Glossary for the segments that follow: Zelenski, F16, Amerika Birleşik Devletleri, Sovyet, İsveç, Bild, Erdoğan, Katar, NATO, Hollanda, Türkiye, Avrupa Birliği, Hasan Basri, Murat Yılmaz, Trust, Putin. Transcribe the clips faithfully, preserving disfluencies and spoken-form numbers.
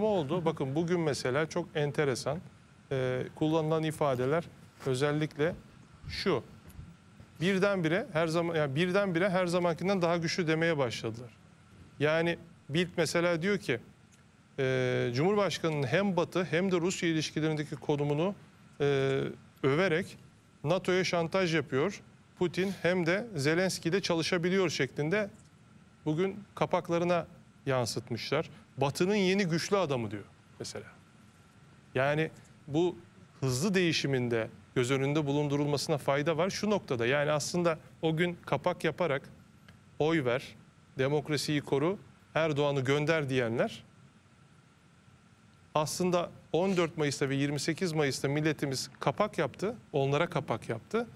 Ne oldu? Bakın bugün mesela çok enteresan e, kullanılan ifadeler özellikle şu. Birdenbire her zaman yani birdenbire her zamankinden daha güçlü demeye başladılar. Yani Bild mesela diyor ki e, Cumhurbaşkanı'nın hem Batı hem de Rusya ilişkilerindeki konumunu e, överek NATO'ya şantaj yapıyor. Putin hem de Zelenski ile çalışabiliyor şeklinde bugün kapaklarına yansıtmışlar. Batı'nın yeni güçlü adamı diyor mesela. Yani bu hızlı değişiminde göz önünde bulundurulmasına fayda var şu noktada. Yani aslında o gün kapak yaparak oy ver, demokrasiyi koru, Erdoğan'ı gönder diyenler aslında on dört Mayıs'ta ve yirmi sekiz Mayıs'ta milletimiz kapak yaptı, onlara kapak yaptı.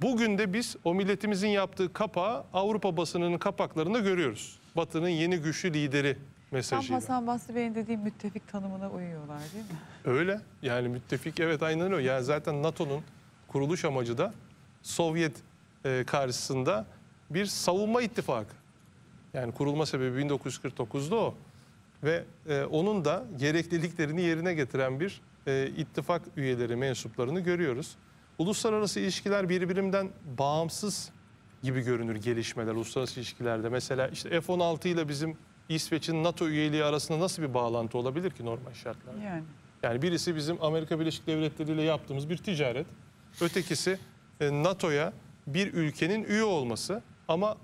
Bugün de biz o milletimizin yaptığı kapağı Avrupa basınının kapaklarında görüyoruz. Batı'nın yeni güçlü lideri mesajıyla. Tam Hasan Basri Bey'in dediği müttefik tanımına uyuyorlar değil mi? Öyle. Yani müttefik, evet, aynen öyle. Yani zaten NATO'nun kuruluş amacı da Sovyet e, karşısında bir savunma ittifakı. Yani kurulma sebebi bin dokuz yüz kırk dokuz'da o. Ve e, onun da gerekliliklerini yerine getiren bir e, ittifak üyeleri, mensuplarını görüyoruz. Uluslararası ilişkiler birbirinden bağımsız gibi görünür gelişmeler uluslararası ilişkilerde. Mesela işte F on altı ile bizim İsveç'in NATO üyeliği arasında nasıl bir bağlantı olabilir ki normal şartlarda? Yani, yani birisi bizim Amerika Birleşik Devletleri ile yaptığımız bir ticaret. Ötekisi NATO'ya bir ülkenin üye olması. Ama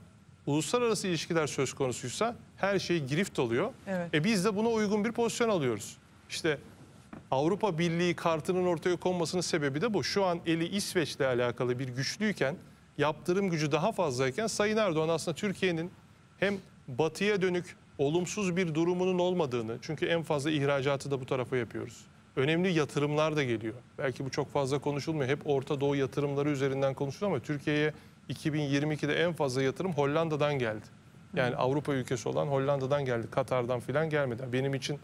uluslararası ilişkiler söz konusuysa her şey girift oluyor. Evet. E biz de buna uygun bir pozisyon alıyoruz. İşte Avrupa Birliği kartının ortaya konmasının sebebi de bu. Şu an eli İsveç'le alakalı bir güçlüyken, yaptırım gücü daha fazlayken Sayın Erdoğan aslında Türkiye'nin hem batıya dönük olumsuz bir durumunun olmadığını, çünkü en fazla ihracatı da bu tarafa yapıyoruz. Önemli yatırımlar da geliyor. Belki bu çok fazla konuşulmuyor. Hep Orta Doğu yatırımları üzerinden konuşuluyor ama Türkiye'ye iki bin yirmi iki'de en fazla yatırım Hollanda'dan geldi. Yani hmm. Avrupa ülkesi olan Hollanda'dan geldi. Katar'dan falan gelmedi. Benim için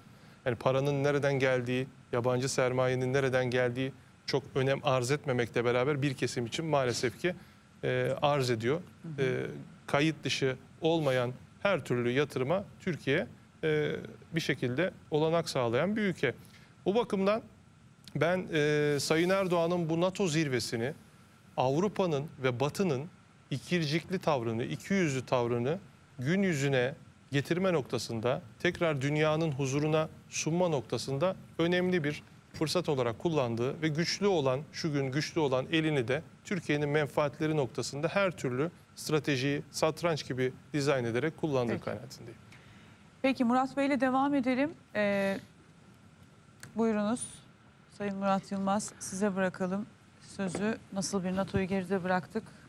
yani paranın nereden geldiği, yabancı sermayenin nereden geldiği çok önem arz etmemekle beraber bir kesim için maalesef ki e, arz ediyor. E, kayıt dışı olmayan her türlü yatırıma Türkiye e, bir şekilde olanak sağlayan bir ülke. O bakımdan ben e, Sayın Erdoğan'ın bu NATO zirvesini, Avrupa'nın ve Batı'nın ikircikli tavrını, ikiyüzlü tavrını gün yüzüne getirme noktasında, tekrar dünyanın huzuruna sunma noktasında önemli bir fırsat olarak kullandığı ve güçlü olan, şu gün güçlü olan elini de Türkiye'nin menfaatleri noktasında her türlü stratejiyi satranç gibi dizayn ederek kullandığı Peki. kanaatindeyim. Peki Murat Bey ile devam edelim. Ee, buyurunuz Sayın Murat Yılmaz, size bırakalım sözü. Nasıl bir NATO'yu geride bıraktık?